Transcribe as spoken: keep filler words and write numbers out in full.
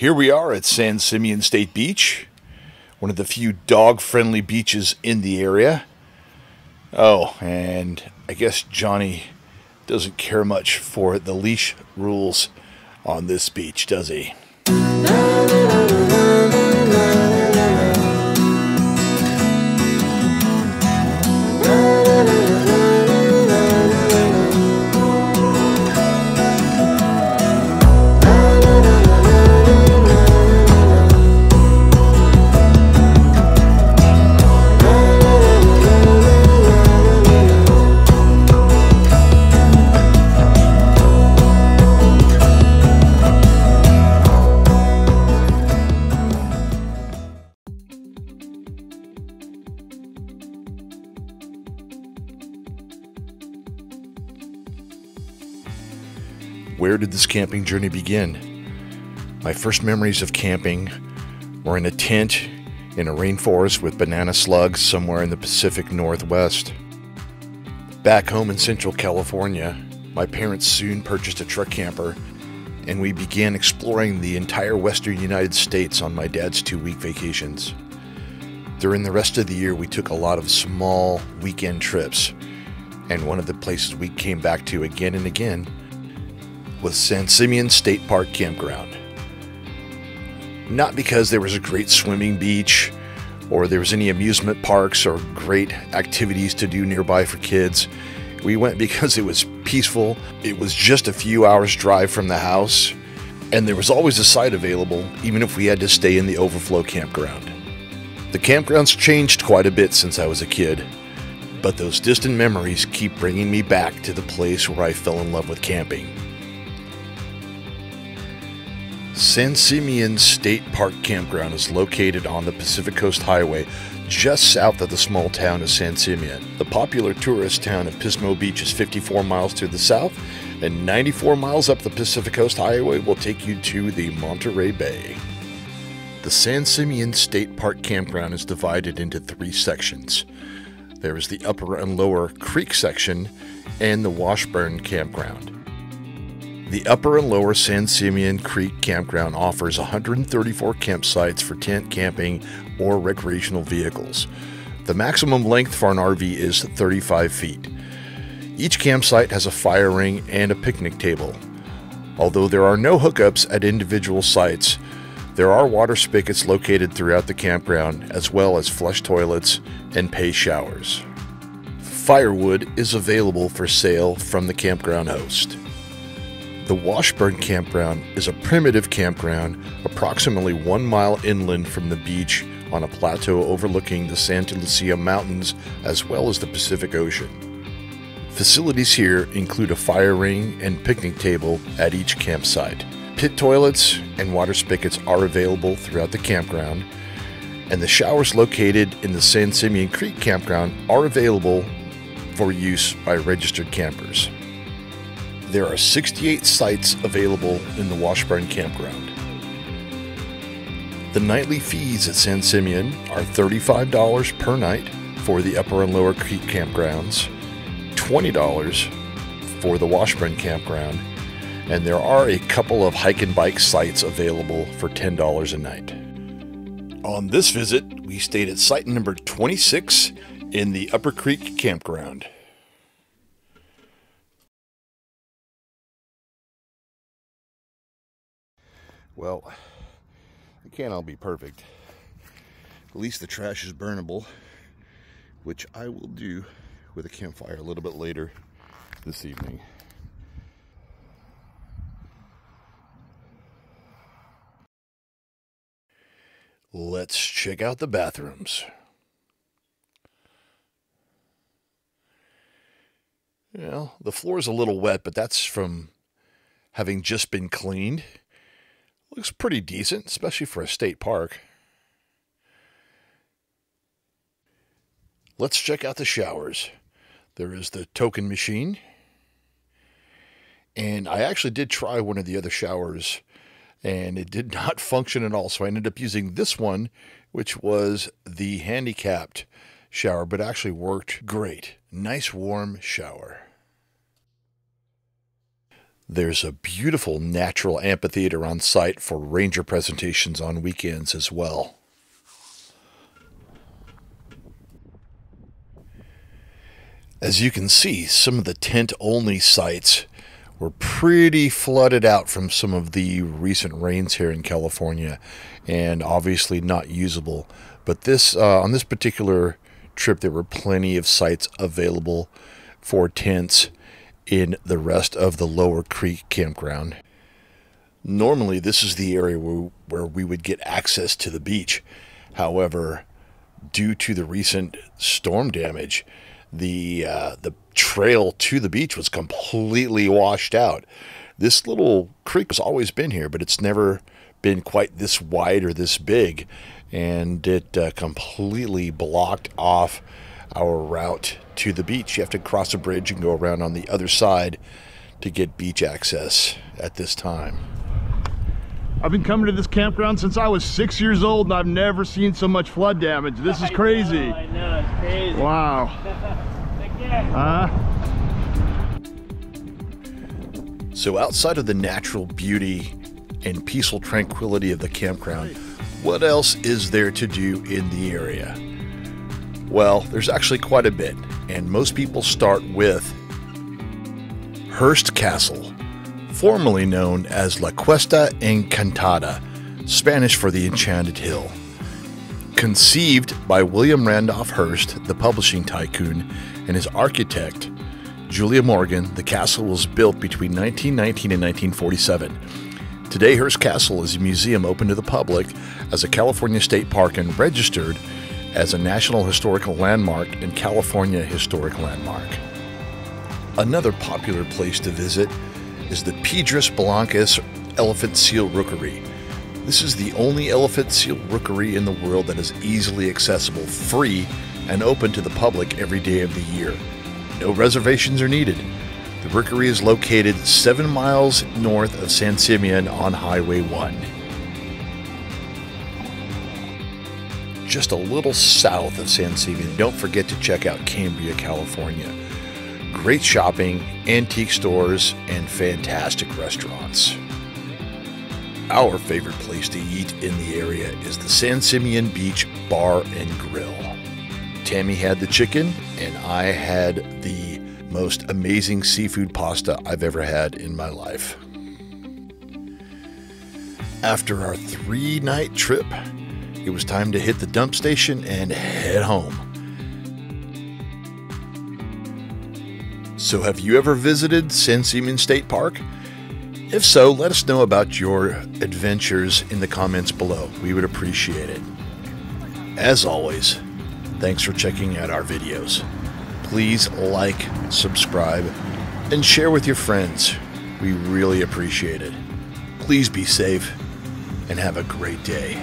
Here we are at San Simeon State Beach, one of the few dog-friendly beaches in the area. Oh, and I guess Johnny doesn't care much for the leash rules on this beach, does he? Where did this camping journey begin? My first memories of camping were in a tent in a rainforest with banana slugs somewhere in the Pacific Northwest. Back home in Central California, my parents soon purchased a truck camper and we began exploring the entire Western United States on my dad's two-week vacations. During the rest of the year, we took a lot of small weekend trips, and one of the places we came back to again and again was San Simeon State Park Campground. Not because there was a great swimming beach or there was any amusement parks or great activities to do nearby for kids. We went because it was peaceful, it was just a few hours drive from the house, and there was always a site available even if we had to stay in the overflow campground. The campgrounds changed quite a bit since I was a kid, but those distant memories keep bringing me back to the place where I fell in love with camping. San Simeon State Park Campground is located on the Pacific Coast Highway just south of the small town of San Simeon. The popular tourist town of Pismo Beach is fifty-four miles to the south, and ninety-four miles up the Pacific Coast Highway will take you to the Monterey Bay. The San Simeon State Park Campground is divided into three sections. There is the upper and lower creek section and the Washburn Campground. The upper and lower San Simeon Creek Campground offers one hundred thirty-four campsites for tent camping or recreational vehicles. The maximum length for an R V is thirty-five feet. Each campsite has a fire ring and a picnic table. Although there are no hookups at individual sites, there are water spigots located throughout the campground, as well as flush toilets and pay showers. Firewood is available for sale from the campground host. The Washburn Campground is a primitive campground approximately one mile inland from the beach on a plateau overlooking the Santa Lucia Mountains as well as the Pacific Ocean. Facilities here include a fire ring and picnic table at each campsite. Pit toilets and water spigots are available throughout the campground, and the showers located in the San Simeon Creek Campground are available for use by registered campers. There are sixty-eight sites available in the Washburn Campground. The nightly fees at San Simeon are thirty-five dollars per night for the Upper and Lower Creek Campgrounds, twenty dollars for the Washburn Campground, and there are a couple of hike and bike sites available for ten dollars a night. On this visit, we stayed at site number twenty-six in the Upper Creek Campground. Well, it can't all be perfect. At least the trash is burnable, which I will do with a campfire a little bit later this evening. Let's check out the bathrooms. Well, the floor is a little wet, but that's from having just been cleaned. Looks pretty decent, especially for a state park. Let's check out the showers. There is the token machine. And I actually did try one of the other showers, and it did not function at all. So I ended up using this one, which was the handicapped shower, but actually worked great. Nice warm shower. There's a beautiful natural amphitheater on site for ranger presentations on weekends as well. As you can see, some of the tent-only sites were pretty flooded out from some of the recent rains here in California and obviously not usable. But this uh, on this particular trip, there were plenty of sites available for tents in the rest of the Lower Creek Campground. Normally, this is the area where, where we would get access to the beach. However, due to the recent storm damage, the uh, the trail to the beach was completely washed out. This little creek has always been here, but it's never been quite this wide or this big, and it uh, completely blocked off our route to the beach. You have to cross a bridge and go around on the other side to get beach access at this time. I've been coming to this campground since I was six years old, and I've never seen so much flood damage. This is crazy. I know, I know, it's crazy. Wow. Uh-huh. So outside of the natural beauty and peaceful tranquility of the campground, what else is there to do in the area? Well, there's actually quite a bit, and most people start with Hearst Castle, formerly known as La Cuesta Encantada, Spanish for the Enchanted Hill. Conceived by William Randolph Hearst, the publishing tycoon, and his architect, Julia Morgan, the castle was built between nineteen nineteen and nineteen forty-seven. Today, Hearst Castle is a museum open to the public as a California state park and registered as a National Historical Landmark and California Historic Landmark. Another popular place to visit is the Piedras Blancas Elephant Seal Rookery. This is the only elephant seal rookery in the world that is easily accessible, free, and open to the public every day of the year. No reservations are needed. The rookery is located seven miles north of San Simeon on Highway one. Just a little south of San Simeon, don't forget to check out Cambria, California. Great shopping, antique stores, and fantastic restaurants. Our favorite place to eat in the area is the San Simeon Beach Bar and Grill. Tammy had the chicken, and I had the most amazing seafood pasta I've ever had in my life. After our three-night trip, it was time to hit the dump station and head home. So have you ever visited San Simeon State Park? If so, let us know about your adventures in the comments below. We would appreciate it. As always, thanks for checking out our videos. Please like, subscribe, and share with your friends. We really appreciate it. Please be safe and have a great day.